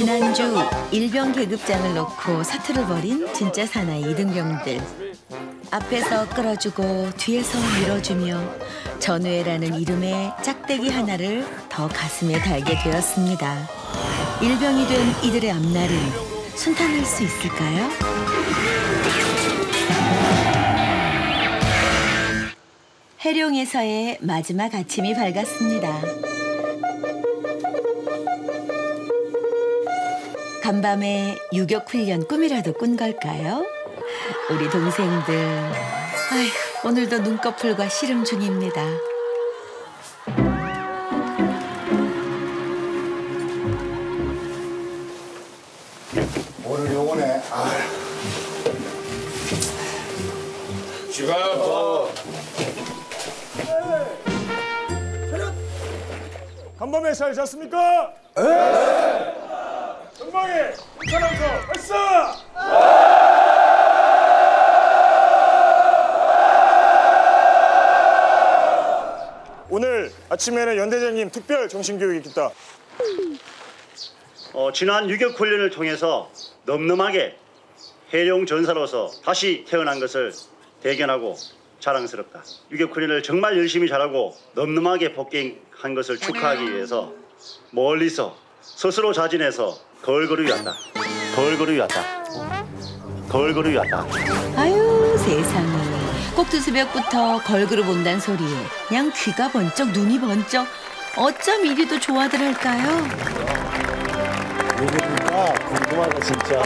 지난주 일병 계급장을 놓고 사투를 벌인 진짜 사나이 이등병들. 앞에서 끌어주고 뒤에서 밀어주며 전우회라는 이름의 짝대기 하나를 더 가슴에 달게 되었습니다. 일병이 된 이들의 앞날은 순탄할 수 있을까요? 해룡에서의 마지막 아침이 밝았습니다. 간밤에 유격훈련 꿈이라도 꾼 걸까요? 우리 동생들, 아휴, 오늘도 눈꺼풀과 씨름 중입니다. 오늘 요번에 지갑 간밤에 잘 잤습니까? 네! 전방에 사람서 발사! 오늘 아침에는 연대장님 특별 정신교육이 있겠다. 지난 유격훈련을 통해서 넘넘하게 해룡 전사로서 다시 태어난 것을 대견하고 자랑스럽다. 유격훈련을 정말 열심히 잘하고 넘넘하게 복귀한 것을 축하하기 위해서 멀리서 스스로 자진해서 걸그룹이 왔다. 걸그룹이 왔다. 걸그룹이 왔다. 아유, 세상에. 꼭두새벽부터 걸그룹 온단 소리에 그냥 귀가 번쩍 눈이 번쩍. 어쩜 이리도 좋아들 할까요? 누구니까 궁금하다 진짜.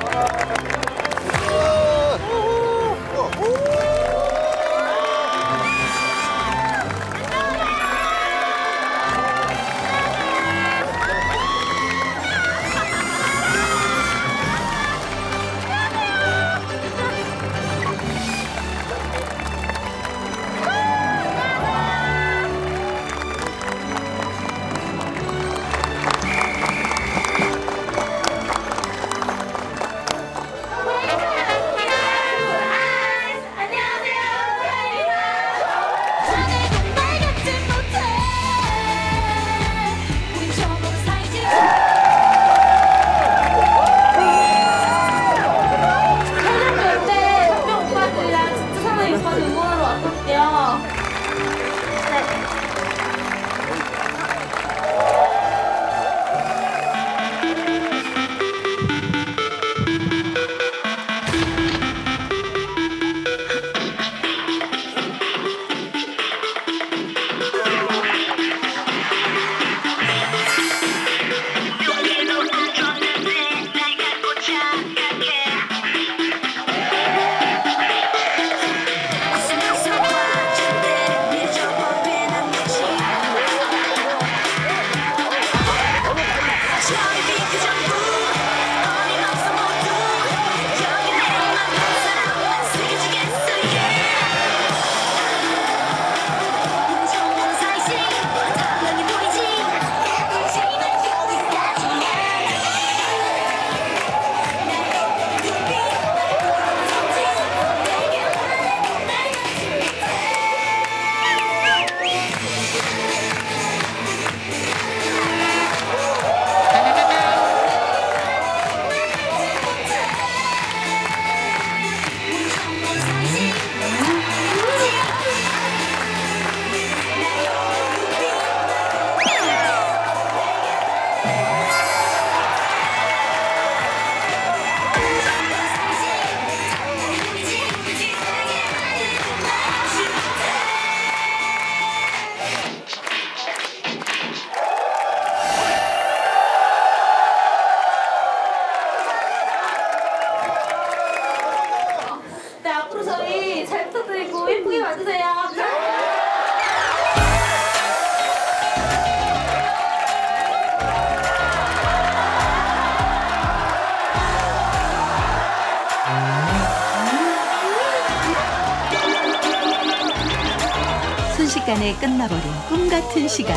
순식간에 끝나버린 꿈같은 시간.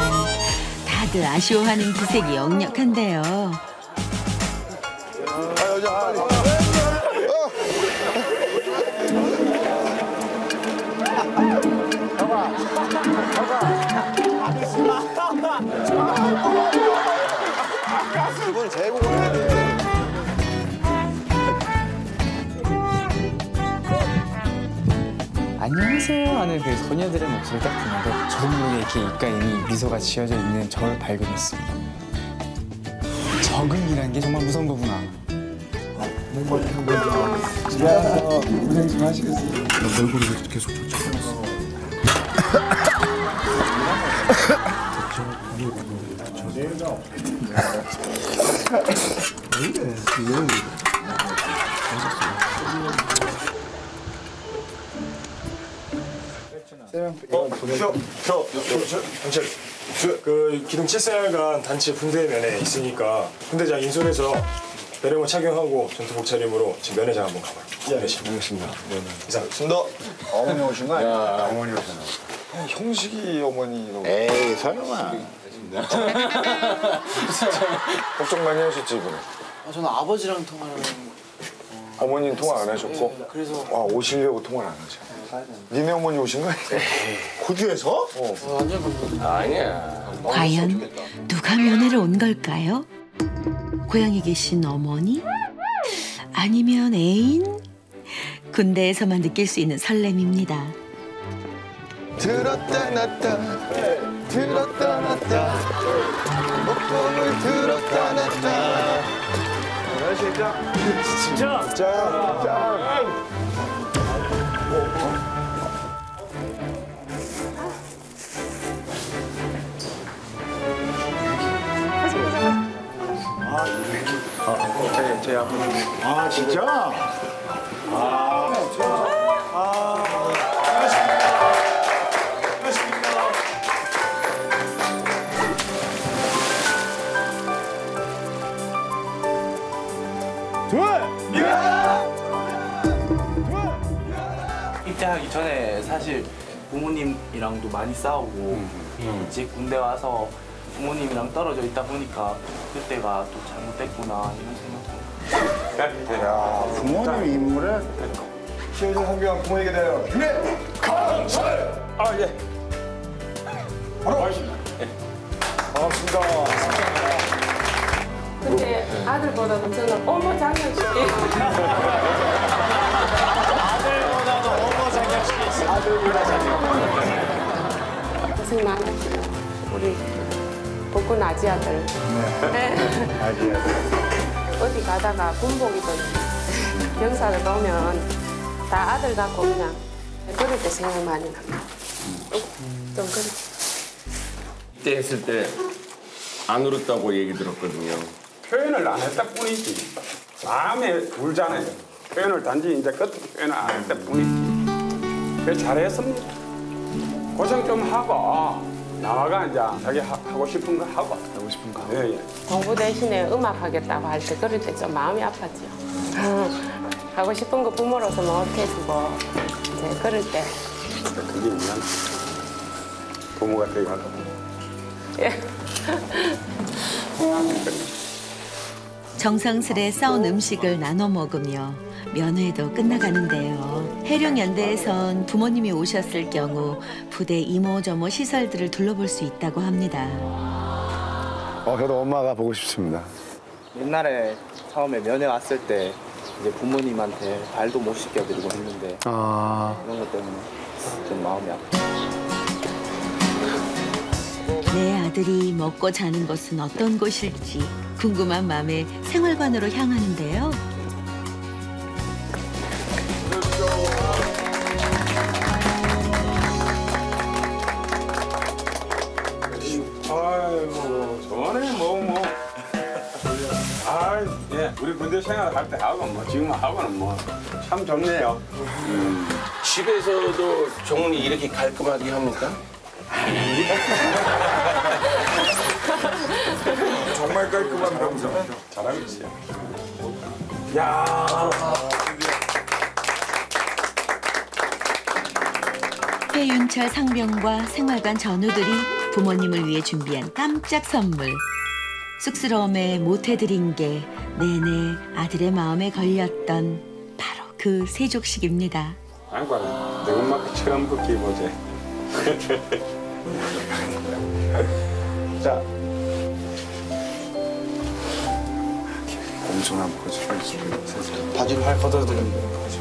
다들 아쉬워하는 기색이 역력한데요. 이번 제보를 사랑하는 그 소녀들의 목소리를 딱 듣는데 저도 모르게 이렇게 입가 이미 미소가 지어져 있는 저를 발견했습니다. 적응이란 게 정말 무서운 거구나. 집에 와서 고생 좀 하시겠어요? 나 얼굴을 계속 쫓아가면서 그 기동 7생활관 단체 분대면에 있으니까 분대장 인솔해서 배령을 착용하고 전투복 차림으로 지금 면회장 한번 가봐요. 알겠습니다. 이상. 순더. 어머니 오신 거 아니야? 어머니 오셨나? 형식이 어머니로. 에이 설마. 걱정 많이 하셨지 이번에? 아, 저는 아버지랑 통화를. 어머니는 통화 안 하셨고? 네, 그래서. 아 오시려고 통화를 안 하죠. 니네 어머니 오신 거 아니야? 호주에서? 아니야. 과연 누가 면회를 온 걸까요? 고향에 계신 어머니? 아니면 애인? 군대에서만 느낄 수 있는 설렘입니다. 들었다 놨다 들었다 놨다 목걸이 들었다 놨다 시작! 시작! 짠! 아, 진짜? 입대하기 전에 사실 부모님이랑도 많이 싸우고 이제 군대 와서 부모님이랑 떨어져 있다 보니까 그때가 또 잘못됐구나 이런 생각도. 야, 부모님 인물에 시어진 상병 부모에게 대하여 유해강철! 아, 예. 바로 가겠습니다. 예. 반갑습니다. 근데 아들보다도 저는 어머 장난치기. 아들보다도 어머 장난치기. 아들보다 장난치기. 고생 많으시고 우리 복군 아지 아들. 네. 아지 아들. 어디 가다가 군복이든 병사를 보면 다 아들 같고 그냥 그럴 때 생각 많이 납니다. 좀 그래. 이때 했을 때 안 울었다고 얘기 들었거든요. 표현을 안 했다 뿐이지. 마음에 울잖아요. 표현을 단지 이제 끝 표현을 안 했다 뿐이지. 그래 잘했습니다. 고생 좀 하고 나와가 이제 자기 하고 싶은 거 하고. 하고 싶은 거 하고. 예, 예. 공부 대신에 음악 하겠다고 할 때 그럴 때 좀 마음이 아팠죠. 하고 싶은 거 부모로서 못 해주고 이제 그럴 때. 그게 미안. 부모가 되게 하다 보니. 예. 정성스레 싸온 음식을 나눠 먹으며 면회도 끝나가는데요. 해령연대에선 부모님이 오셨을 경우 부대 이모저모 시설들을 둘러볼 수 있다고 합니다. 저도 엄마가 보고 싶습니다. 옛날에 처음에 면회 왔을 때 이제 부모님한테 발도 못 씻겨드리고 했는데 이런 것 때문에 좀 마음이 아프다. 내 아들이 먹고 자는 곳은 어떤 곳일지 궁금한 마음에 생활관으로 향하는데요. 우리 군대 생활할 때 하고 뭐 지금 하고는 뭐 참 좋네요. 집에서도 정훈이 이렇게 깔끔하게 합니까? 정말 깔끔한 병사. 잘하고 있어요. 야. 배윤철 상병과 생활관 전우들이 부모님을 위해 준비한 깜짝 선물. 쑥스러움에 못해드린 게 내내 아들의 마음에 걸렸던 바로 그 세족식입니다. 아이고, 내 엄마가 처음 굽기 보지. 자. 엄청난 거지. 바지를 할 걷어드리는 거지.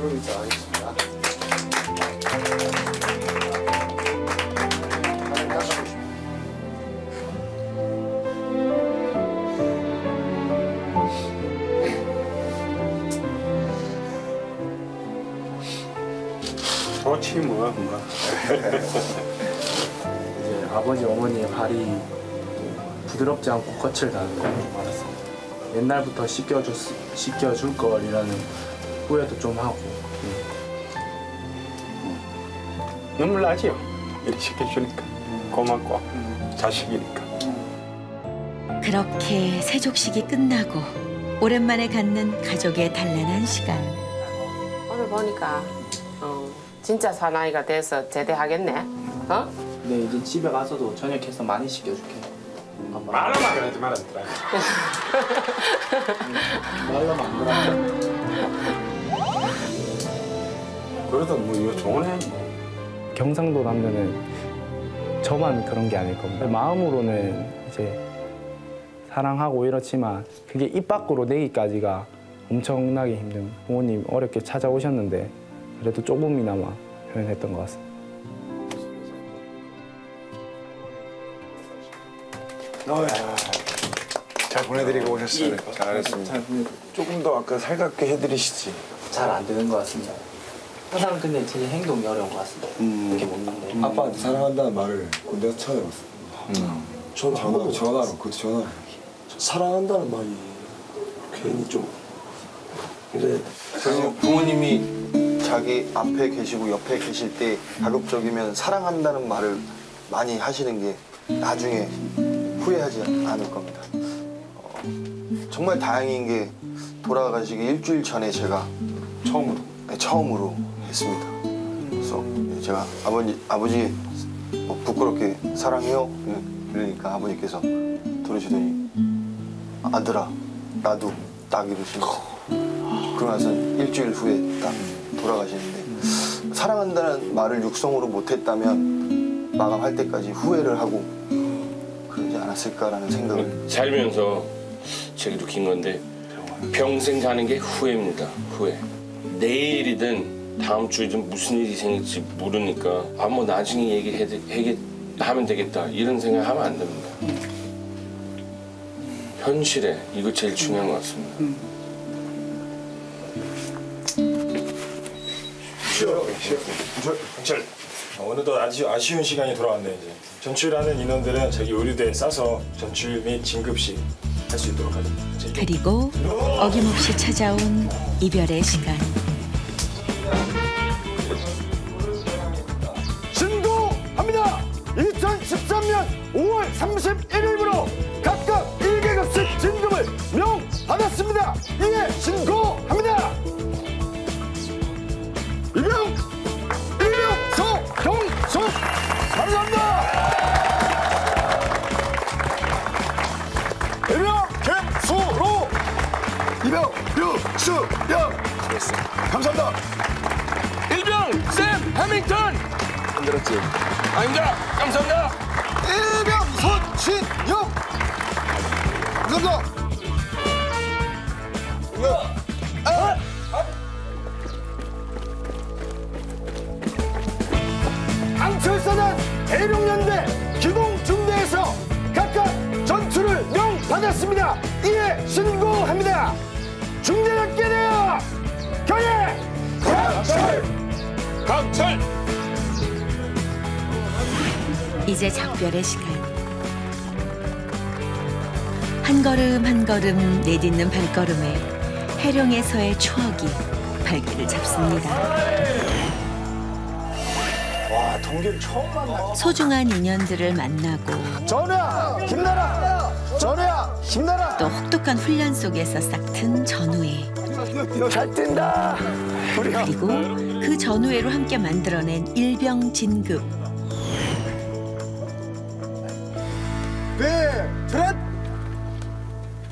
프로 입장하겠습니다. 하나님 닦아보십시오. 좋지 뭐. 이제 아버지 어머니의 발이 부드럽지 않고 겉을 다는 걸 알았습니다. 옛날부터 씻겨줄 걸이라는 후회도 좀 하고. 눈물 나지요. 이렇게 씻겨주니까 고맙고 자식이니까. 그렇게 세족식이 끝나고 오랜만에 갖는 가족의 단란한 시간. 오늘 보니까 진짜 사나이가 돼서 제대하겠네. 어? 네, 이제 집에 가서도 저녁해서 많이 씻겨줄게. 말하면 안 그러지 말아. 말하면 안 그러지. 그래도 뭐 이거 좋은 애 뭐. 경상도 남자는 저만 그런 게 아닐 겁니다. 마음으로는 이제 사랑하고 이렇지만 그게 입 밖으로 내기까지가 엄청나게 힘든. 부모님 어렵게 찾아오셨는데 그래도 조금이나마 표현했던 것 같습니다. 잘 보내드리고 오셨어요. 예, 잘했습니다. 조금 더 아까 살갑게 해드리시지. 잘 안 되는 것 같습니다. 항상 근데 제 행동이 어려운 것 같습니다. 이렇게 먹는데. 아빠한테 사랑한다는 말을 내가 찾아봤어요. 저는 한 번도 전화로, 전화. 사랑한다는 말이 괜히 좀. 근데 부모님이 자기 앞에 계시고 옆에 계실 때 가급적이면 사랑한다는 말을 많이 하시는 게 나중에 후회하지 않을 겁니다. 정말 다행인 게 돌아가시기 일주일 전에 제가 처음으로 했습니다. 그래서 제가 아버지 뭐 부끄럽게 사랑해요? 그러니까 아버지께서 들으시더니 아들아 나도 딱 이러시면서 그러면서 일주일 후에 딱 돌아가시는데 사랑한다는 말을 육성으로 못했다면 마감할 때까지 후회를 하고 그러지 않았을까라는 생각을. 살면서 제가 느낀 건데 평생 사는 게 후회입니다. 후회. 내일이든 다음 주이든 무슨 일이 생길지 모르니까 아무 나중에 얘기하면 되겠다 이런 생각 하면 안 됩니다. 현실에 이거 제일 중요한 것 같습니다. 배윤철. 오늘도 아주 아쉬운 시간이 돌아왔네. 이제 전출하는 인원들은 저기 의류대에 싸서 전출 및 진급식 할 수 있도록 하죠. 그리고 어김없이 찾아온 이별의 시간. 진도합니다. 2013년 5월 31일부로 각각 1계급씩 진급을 명받았습니다. 이에 신고합니다. 이병, 소, 감사합니다. 이병, 김수로, 이병, 류수영, 감사합니다. 일병, 샘 해밍턴. 힘들었지? 아 힘들어. 감사합니다. 일병, 손진영. 감사합니다. 앙철사단 해룡연대 기동중대에서 각각 전투를 명받았습니다. 이에 신고합니다. 중대장께 대하여 경례! 강철! 강철! 이제 작별의 시간. 한 걸음 한 걸음 내딛는 발걸음에 해룡에서의 추억이 발길을 잡습니다. 와, 동기를 처음 만나. 소중한 인연들을 만나고 전우야! 김나라! 전우야! 김나라! 또 혹독한 훈련 속에서 싹튼 전우회. 잘 뛴다! 그리고 그 전우회로 함께 만들어낸 일병 진급. 네, 트렛!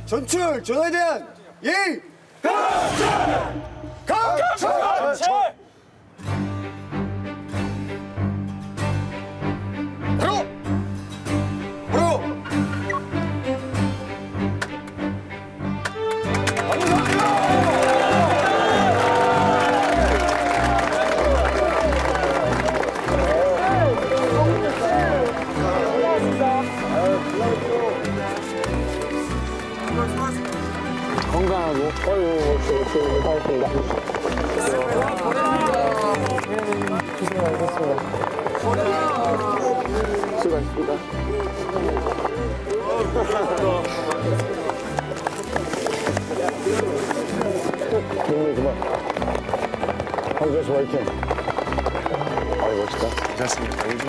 전출! 전화대한! 예이! 강철! 강철! 감사합니다. 건강하고 어휴 잘했습니다. 고생 많으셨습니다. 수고하셨습니다. 눈물 그만. 한국에서 화이팅. 아이 멋있다. 괜찮습니다. 요즘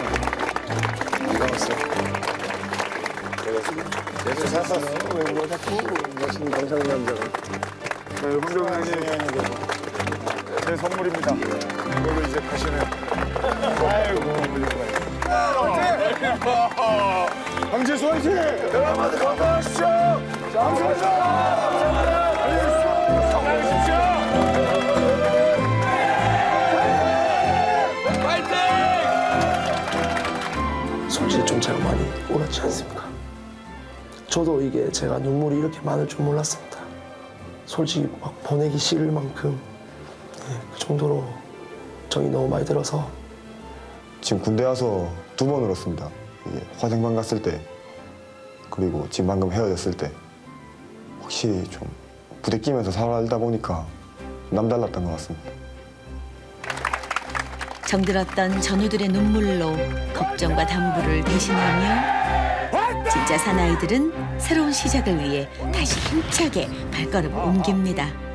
건강했어요. 계속 살았어. 왜 이거 자꾸 멋있는 방상 남자가. 자, 유격훈련이 제 선물입니다. 이걸로 이제 가시네요. 아이고, 물려봐요. 강제수 화이팅! 여러분들 건강하시죠! 자, 감사합니다! 화이팅! 솔직히 좀 제가 많이 오랐지 않습니까? 저도 이게 제가 눈물이 이렇게 많을 줄 몰랐습니다. 솔직히 막 보내기 싫을 만큼 네, 그 정도로 정이 너무 많이 들어서 지금 군대 와서 2번 울었습니다. 화생방 갔을 때 그리고 지금 방금 헤어졌을 때 확실히 좀 부대끼면서 살다 보니까 남달랐던 것 같습니다. 정들었던 전우들의 눈물로 걱정과 당부를 대신하며 진짜 사나이들은 새로운 시작을 위해 다시 힘차게 발걸음을 옮깁니다.